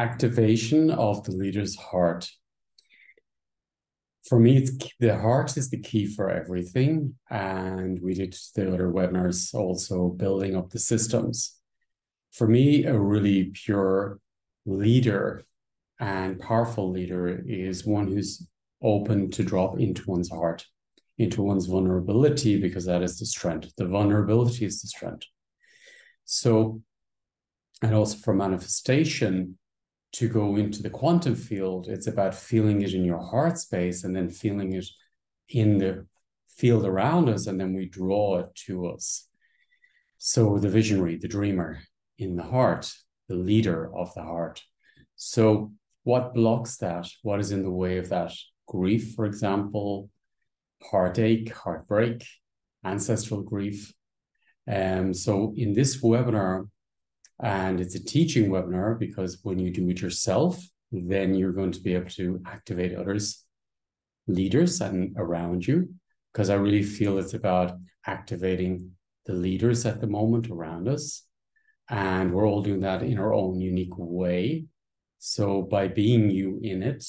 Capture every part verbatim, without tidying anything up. activation of the leader's heart. For me, it's, the heart is the key for everything. And we did the other webinars also building up the systems. For me, a really pure leader and powerful leader is one who's open to drop into one's heart, into one's vulnerability, because that is the strength. The vulnerability is the strength. So, and also for manifestation, to go into the quantum field, it's about feeling it in your heart space and then feeling it in the field around us, and then we draw it to us. So the visionary, the dreamer in the heart, the leader of the heart. So what blocks that? What is in the way of that? Grief, for example, heartache, heartbreak, ancestral grief. Um, so in this webinar, and it's a teaching webinar, because when you do it yourself, then you're going to be able to activate others, leaders and around you, because I really feel it's about activating the leaders at the moment around us. And we're all doing that in our own unique way. So by being you in it,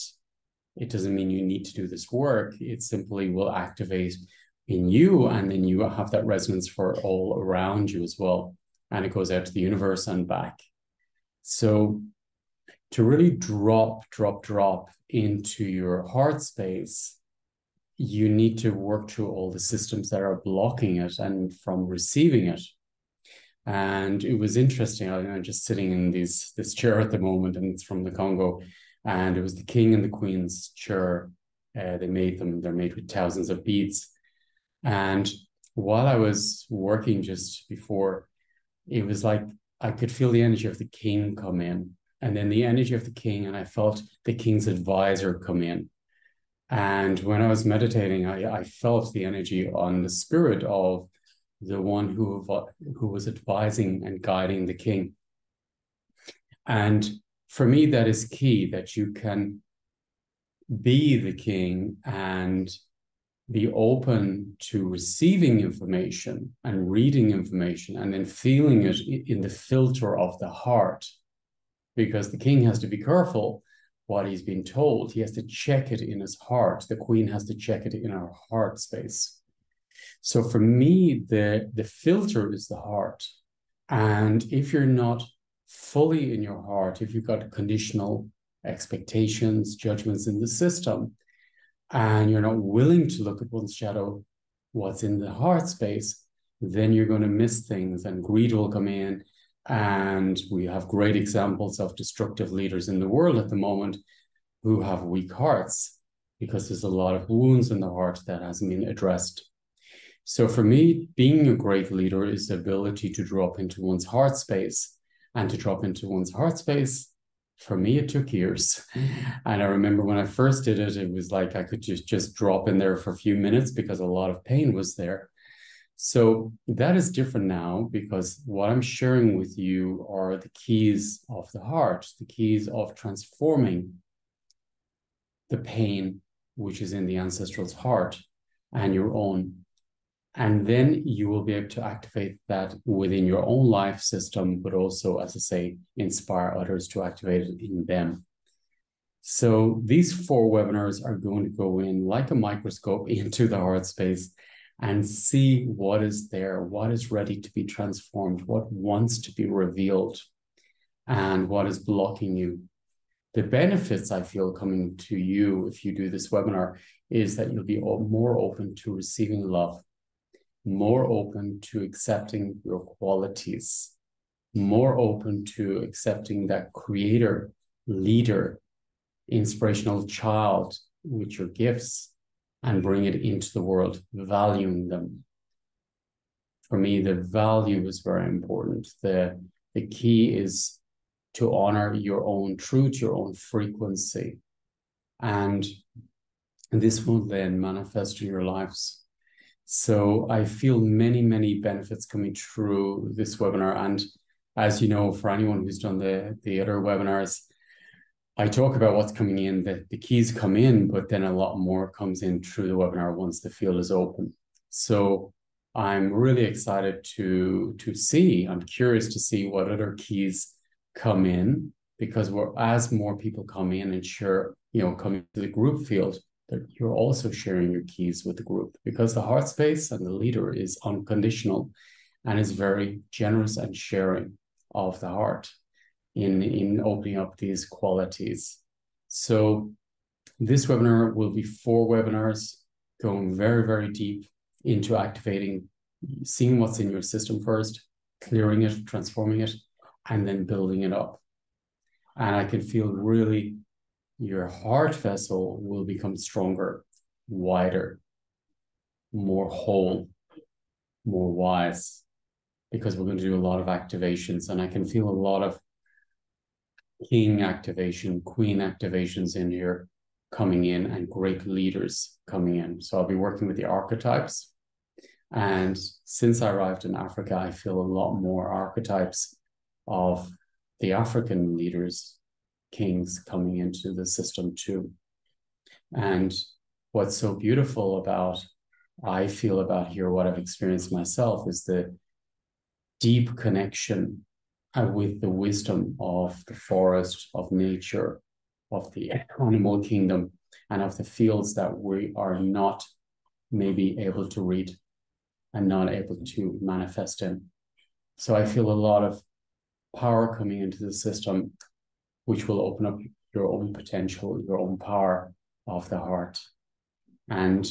it doesn't mean you need to do this work. It simply will activate in you, and then you have that resonance for all around you as well. And it goes out to the universe and back. So to really drop, drop, drop into your heart space, you need to work through all the systems that are blocking it and from receiving it. And it was interesting, I'm just sitting in these, this chair at the moment, and it's from the Congo. And it was the king and the queen's chair. Uh, they made them, they're made with thousands of beads. And while I was working just before, it was like I could feel the energy of the king come in, and then the energy of the king, and I felt the king's advisor come in. And when I was meditating, I, I felt the energy on the spirit of the one who, who was advising and guiding the king. And for me, that is key, that you can be the king and be open to receiving information and reading information and then feeling it in the filter of the heart, because the king has to be careful what he's been told. He has to check it in his heart. The queen has to check it in our heart space. So for me, the, the filter is the heart. And if you're not fully in your heart, if you've got conditional expectations, judgments in the system, and you're not willing to look at one's shadow, what's in the heart space, then you're going to miss things, and greed will come in. And we have great examples of destructive leaders in the world at the moment who have weak hearts, because there's a lot of wounds in the heart that hasn't been addressed. So for me, being a great leader is the ability to drop into one's heart space, and to drop into one's heart space, for me, it took years. And I remember when I first did it, it was like I could just, just drop in there for a few minutes because a lot of pain was there. So that is different now, because what I'm sharing with you are the keys of the heart, the keys of transforming the pain, which is in the ancestral's heart and your own. And then you will be able to activate that within your own life system, but also, as I say, inspire others to activate it in them. So these four webinars are going to go in like a microscope into the heart space and see what is there, what is ready to be transformed, what wants to be revealed, and what is blocking you. The benefits I feel coming to you if you do this webinar is that you'll be more open to receiving love, more open to accepting your qualities, more open to accepting that creator, leader, inspirational child with your gifts, and bring it into the world, valuing them. For me, the value is very important. The, the key is to honor your own truth, your own frequency. And this will then manifest in your lives. So I feel many, many benefits coming through this webinar. And as you know, for anyone who's done the, the other webinars, I talk about what's coming in, that the keys come in, but then a lot more comes in through the webinar once the field is open. So I'm really excited to, to see, I'm curious to see what other keys come in, because we're, as more people come in and share, you know, come into the group field, that you're also sharing your keys with the group, because the heart space and the leader is unconditional and is very generous and sharing of the heart in, in opening up these qualities. So this webinar will be four webinars going very, very deep into activating, seeing what's in your system first, clearing it, transforming it, and then building it up. And I can feel really your heart vessel will become stronger, wider, more whole, more wise, because we're going to do a lot of activations. And I can feel a lot of king activation, queen activations in here coming in, and great leaders coming in. So I'll be working with the archetypes. And since I arrived in Africa, I feel a lot more archetypes of the African leaders, kings coming into the system too. And what's so beautiful about, I feel about here, what I've experienced myself, is the deep connection with the wisdom of the forest, of nature, of the animal kingdom, and of the fields that we are not maybe able to read and not able to manifest in. So I feel a lot of power coming into the system, which will open up your own potential, your own power of the heart. And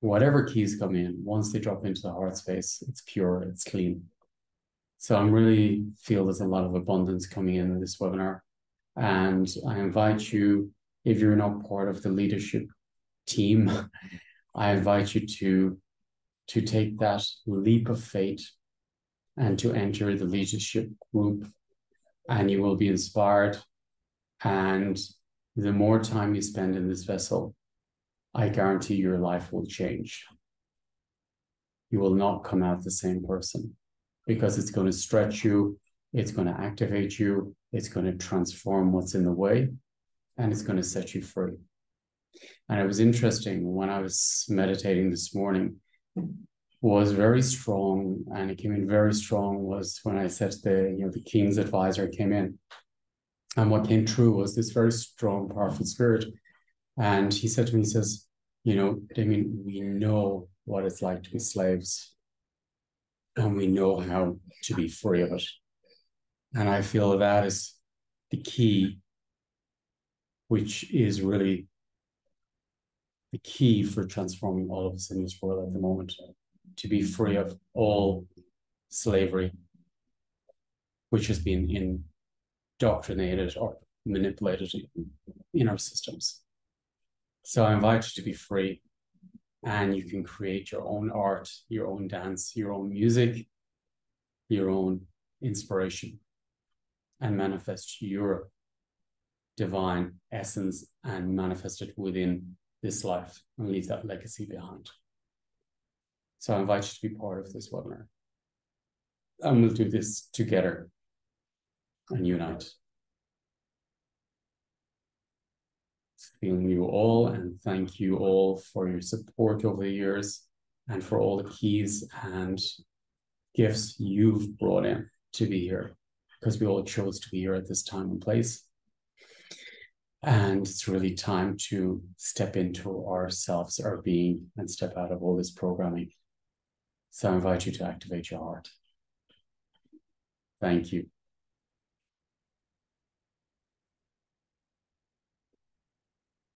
whatever keys come in, once they drop into the heart space, it's pure, it's clean. So I'm really feel there's a lot of abundance coming in this webinar. And I invite you, if you're not part of the leadership team, I invite you to, to take that leap of faith and to enter the leadership group, and you will be inspired. And the more time you spend in this vessel, I guarantee your life will change. You will not come out the same person, because it's going to stretch you, it's going to activate you, it's going to transform what's in the way, and it's going to set you free. And it was interesting, when I was meditating this morning, was very strong, and it came in very strong, was when I said the, you know, the king's advisor came in. And what came true was this very strong, powerful spirit. And he said to me, he says, you know, Damien, we know what it's like to be slaves, and we know how to be free of it. And I feel that is the key, which is really the key for transforming all of us in this world at the moment, to be free of all slavery, which has been indoctrinated or manipulated in our systems. So I invite you to be free, and you can create your own art, your own dance, your own music, your own inspiration, and manifest your divine essence and manifest it within this life and leave that legacy behind. So I invite you to be part of this webinar, and we'll do this together and unite. Feeling you all, and thank you all for your support over the years and for all the keys and gifts you've brought in to be here, because we all chose to be here at this time and place. And it's really time to step into ourselves, our being, and step out of all this programming. So I invite you to activate your heart. Thank you.